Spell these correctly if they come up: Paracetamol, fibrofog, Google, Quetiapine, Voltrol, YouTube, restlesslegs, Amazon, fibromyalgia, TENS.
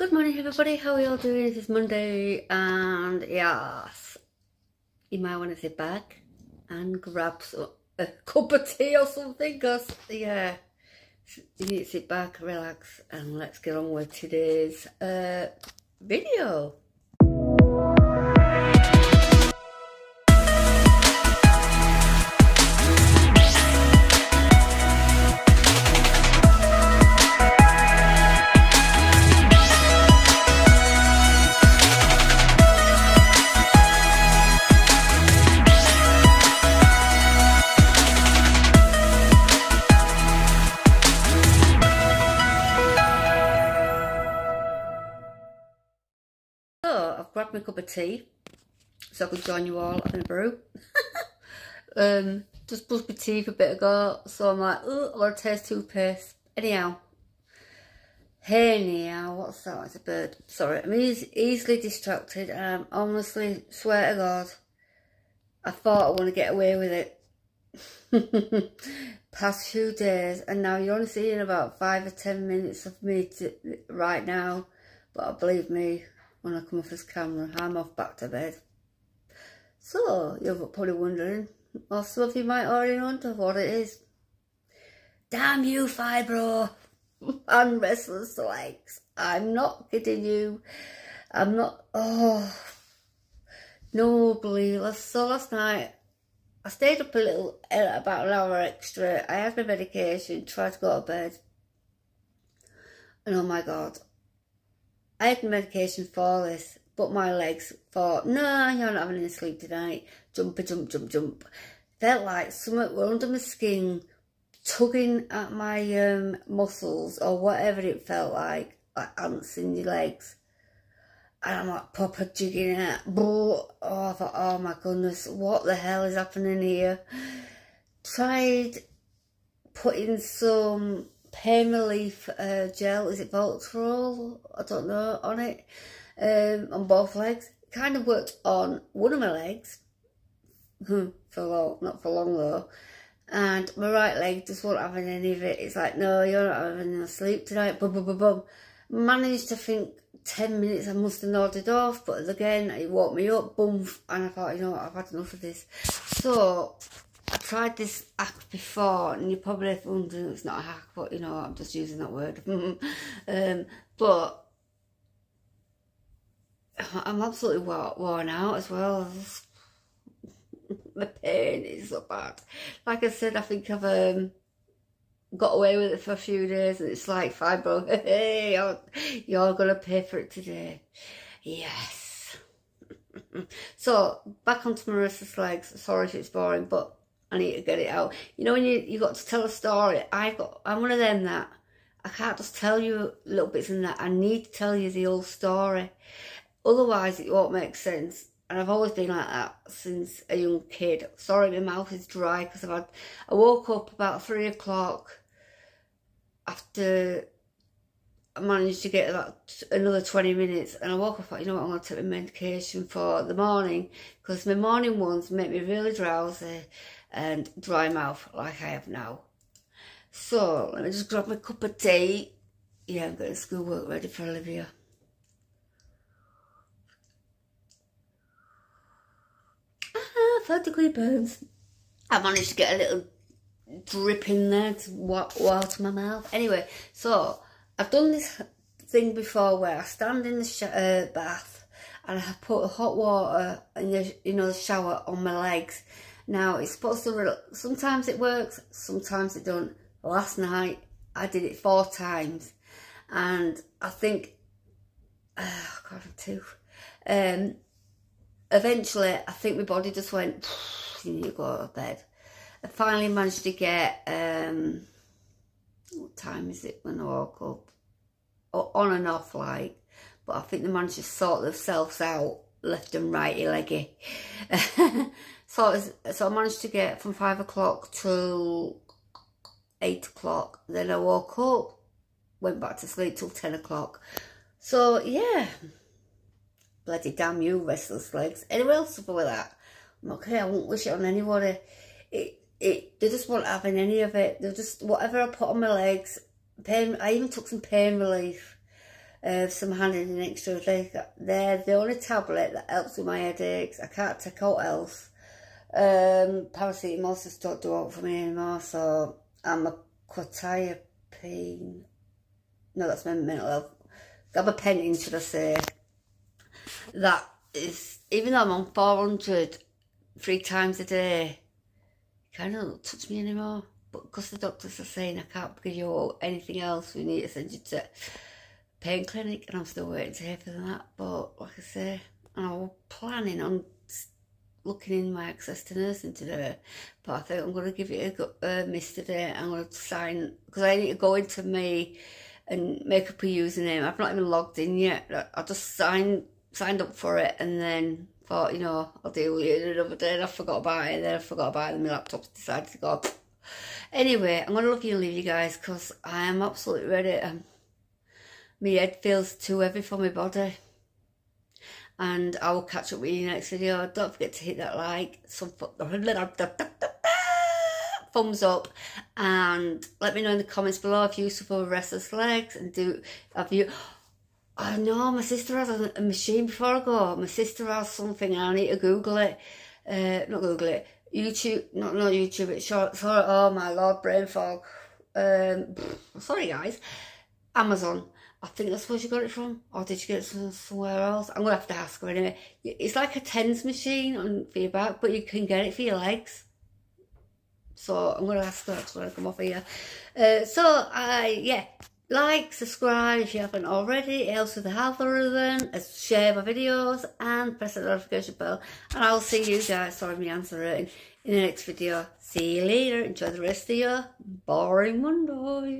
Good morning everybody, how are you all doing? It is Monday and yes, you might want to sit back and grab a cup of tea or something because yeah, you need to sit back, relax and let's get on with today's video. Grabbed my cup of tea so I could join you all having a brew. Just buzzed my tea for a bit ago, so I'm like, oh, I want to taste toothpaste. Anyhow, what's that? It's a bird. Sorry, I'm easily distracted and I honestly swear to God, I thought I want to get away with it. Past few days, and now you're only seeing about 5 or 10 minutes of me right now, but believe me, when I come off this camera, I'm off back to bed. So, you're probably wondering, or some of you might already know what it is. Damn you, fibro! And restless legs. I'm not kidding you. I'm not, oh. No, believe us. So last night, I stayed up a little, about an hour extra. I had my medication, tried to go to bed. And oh my God. I had medication for this, but my legs thought, no, you're not having any sleep tonight. Jump. Felt like something were under my skin, tugging at my muscles or whatever it felt like ants in your legs. And I'm like proper jigging out. Oh, I thought, oh my goodness, what the hell is happening here? Tried putting some pain relief gel, is it Voltrol? I don't know, on it, on both legs. Kind of worked on one of my legs, not for long though, and my right leg just wasn't having any of it. It's like, no, you're not having any sleep tonight, bum. Managed to think 10 minutes I must have nodded off, but again, it woke me up, boom, and I thought, you know what, I've had enough of this. So, I tried this hack before, and you're probably wondering it's not a hack, but you know, I'm just using that word. But I'm absolutely worn out as well. The pain is so bad. Like I said, I think I've got away with it for a few days, and it's like, fibro, hey, you're going to pay for it today. Yes. So, back onto my restless legs. Sorry if it's boring, but I need to get it out. You know when you got to tell a story. I'm one of them that I can't just tell you little bits and that. I need to tell you the whole story, otherwise it won't make sense. And I've always been like that since a young kid. Sorry, my mouth is dry because I woke up about 3 o'clock after I managed to get about another 20 minutes, and I woke up and thought, you know what, I'm going to take my medication for the morning because my morning ones make me really drowsy and dry mouth like I have now. So let me just grab my cup of tea. Yeah, I'm getting schoolwork ready for Olivia. Ah, 3rd degree burns. I managed to get a little drip in there to water my mouth. Anyway, so I've done this thing before where I stand in the bath and I put hot water and the shower on my legs. Now it's supposed to sometimes it works, sometimes it don't. Last night I did it 4 times, and I think, oh God, I'm too. Eventually, I think my body just went, you need to go to bed. I finally managed to get. What time is it when I woke up? Oh, on and off, like. But I think they managed to sort themselves out, left and righty leggy. So I managed to get from 5 o'clock till 8 o'clock. Then I woke up, went back to sleep till 10 o'clock. So yeah, bloody damn you, restless legs. Anyone else suffer with that? Okay, I won't wish it on anybody. They just weren't having any of it. They're just whatever I put on my legs. I even took some pain relief. some honey and extra drink. They're the only tablet that helps with my headaches. I can't take out else. Paracetamol just don't do out for me anymore, so I'm a Quetiapine. No, that's my mental health. I'm a penning, should I say. That is, even though I'm on 400 3 times a day, it kind of don't touch me anymore. But because the doctors are saying I can't give you anything else, we need to send you to pain clinic, and I'm still waiting to hear for that. But like I say, I'm planning on looking in my access to nursing today, but I think I'm going to give it a go, miss today. I'm going to sign, because I need to go into me and make up a username. I've not even logged in yet. I just signed up for it, and then thought, you know, I'll deal with it another day, and I forgot about it, and then I forgot about it, and my laptop's decided to go. Anyway, I'm going to look and leave you guys, because I am absolutely ready. My head feels too heavy for my body. And I will catch up with you next video. Don't forget to hit that like, thumbs up, and let me know in the comments below if you suffer with restless legs, and I know my sister has a machine before I go. My sister has something, and I need to Google it. Not Google it. YouTube, not YouTube. It's short. Sorry, oh my lord, brain fog. Sorry guys. Amazon. I think that's where she got it from, or did she get it from somewhere else? I'm gonna have to ask her anyway. It's like a TENS machine for your back, but you can get it for your legs. So I'm gonna ask her when I come off here. Yeah, like, subscribe if you haven't already. It helps with the algorithm. Share my videos and press the notification bell. And I'll see you guys. Sorry, my hands are hurting. In the next video. See you later. Enjoy the rest of your boring Monday.